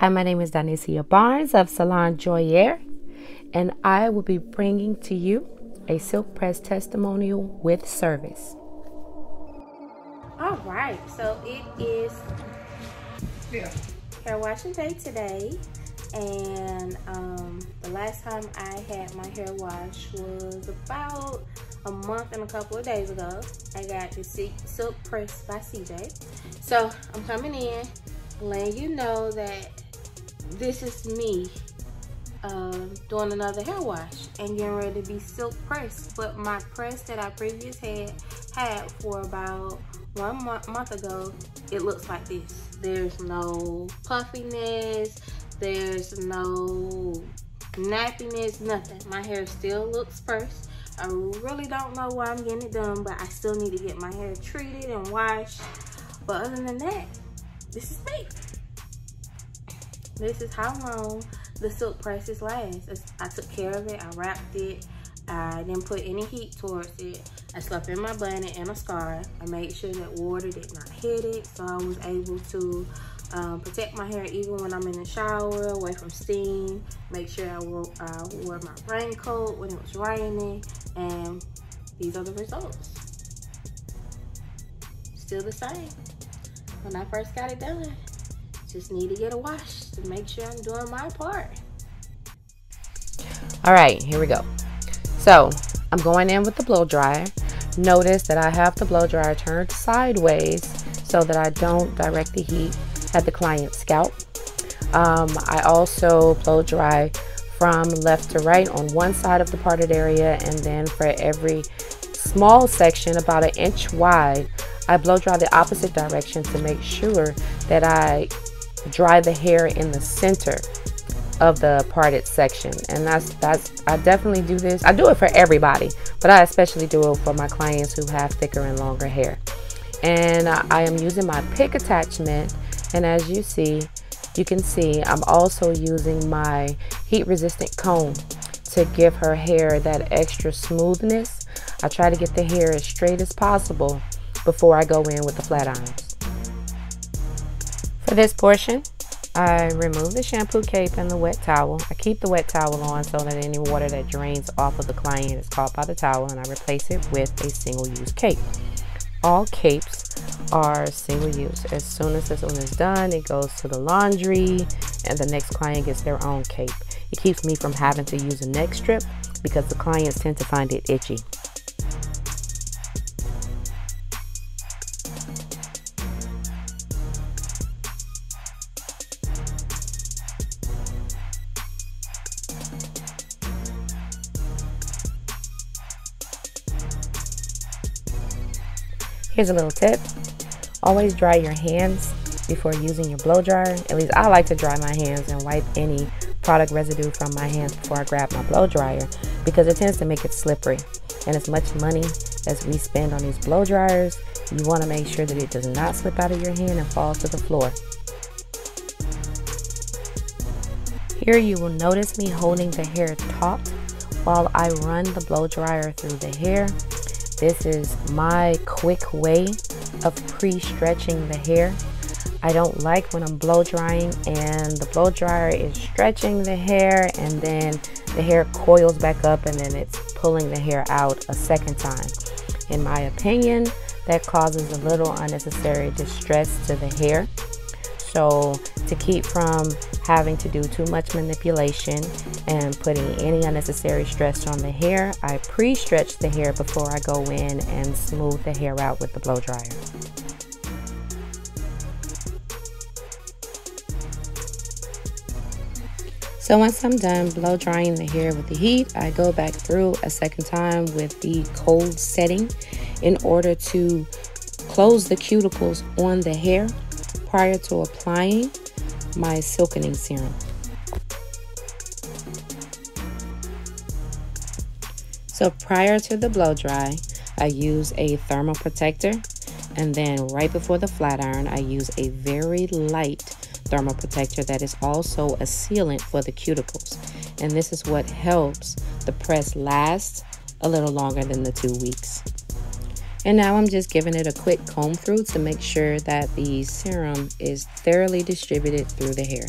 Hi, my name is Dyniecia Barnes of Salon JOIERE, and I will be bringing to you a silk press testimonial with service. All right, so it is hair washing day today, and the last time I had my hair washed was about a month and a couple of days ago. I got the silk press by CJ. So I'm coming in, letting you know that this is me doing another hair wash and getting ready to be silk pressed. But my press that I previously had for about 1 month ago, it looks like this. There's no puffiness, there's no nappiness, nothing. My hair still looks pressed. I really don't know why I'm getting it done, but I still need to get my hair treated and washed. But other than that, this is me. This is how long the silk presses last. I took care of it, I wrapped it, I didn't put any heat towards it. I slept in my blanket and a scarf. I made sure that water did not hit it, so I was able to protect my hair even when I'm in the shower, away from steam. Make sure I wore my raincoat when it was raining, and these are the results. Still the same. When I first got it done, just need to get a wash to make sure I'm doing my part. All right, here we go. So I'm going in with the blow dryer. Notice that I have the blow dryer turned sideways so that I don't direct the heat at the client's scalp. I also blow dry from left to right on one side of the parted area, and then for every small section about 1 inch wide, I blow dry the opposite direction to make sure that I dry the hair in the center of the parted section. And that's I definitely do this. I do it for everybody, but I especially do it for my clients who have thicker and longer hair. And I am using my pick attachment, and as you can see I'm also using my heat resistant comb to give her hair that extra smoothness. I try to get the hair as straight as possible before I go in with the flat irons. For this portion, I remove the shampoo cape and the wet towel. I keep the wet towel on so that any water that drains off of the client is caught by the towel, and I replace it with a single-use cape. All capes are single-use. As soon as this one is done, it goes to the laundry, and the next client gets their own cape. It keeps me from having to use a neck strip because the clients tend to find it itchy. Here's a little tip. Always dry your hands before using your blow dryer. At least I like to dry my hands and wipe any product residue from my hands before I grab my blow dryer, because it tends to make it slippery. And as much money as we spend on these blow dryers, you want to make sure that it does not slip out of your hand and fall to the floor. Here you will notice me holding the hair taut while I run the blow dryer through the hair. This is my quick way of pre-stretching the hair. I don't like when I'm blow drying and the blow dryer is stretching the hair and then the hair coils back up and then it's pulling the hair out a second time. In my opinion, that causes a little unnecessary distress to the hair. So to keep from having to do too much manipulation and putting any unnecessary stress on the hair, I pre-stretch the hair before I go in and smooth the hair out with the blow dryer. So once I'm done blow drying the hair with the heat, I go back through a second time with the cold setting in order to close the cuticles on the hair prior to applying my silkening serum. So prior to the blow dry, I use a thermal protector, and then right before the flat iron, I use a very light thermal protector that is also a sealant for the cuticles. And this is what helps the press last a little longer than the 2 weeks. And now I'm just giving it a quick comb through to make sure that the serum is thoroughly distributed through the hair.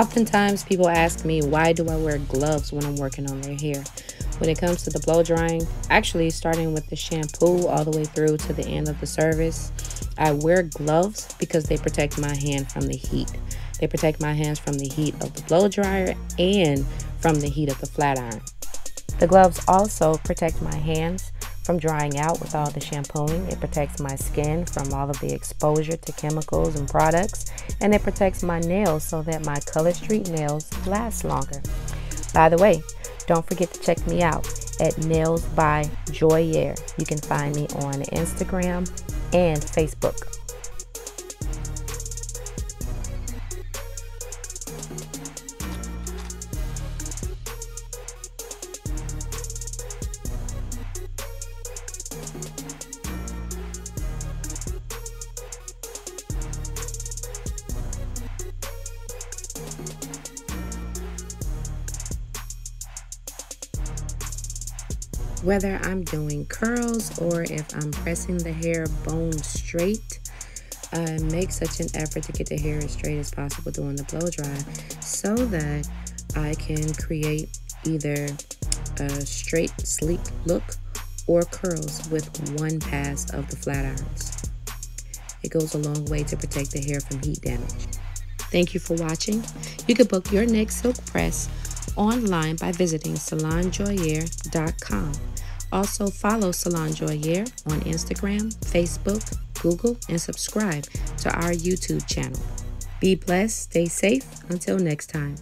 Oftentimes people ask me, why do I wear gloves when I'm working on their hair? When it comes to the blow drying, actually starting with the shampoo all the way through to the end of the service, I wear gloves because they protect my hand from the heat. They protect my hands from the heat of the blow dryer and from the heat of the flat iron. The gloves also protect my hands from drying out with all the shampooing. It protects my skin from all of the exposure to chemicals and products, and it protects my nails so that my Color Street nails last longer. By the way, don't forget to check me out at Nails by JOIERE. You can find me on Instagram and Facebook. Whether I'm doing curls or if I'm pressing the hair bone straight, I make such an effort to get the hair as straight as possible during the blow dry so that I can create either a straight, sleek look or curls with one pass of the flat irons. It goes a long way to protect the hair from heat damage. Thank you for watching. You can book your next silk press online by visiting salonjoiere.com. Also follow Salon JOIERE on Instagram, Facebook, Google, and subscribe to our YouTube channel. Be blessed, stay safe, until next time.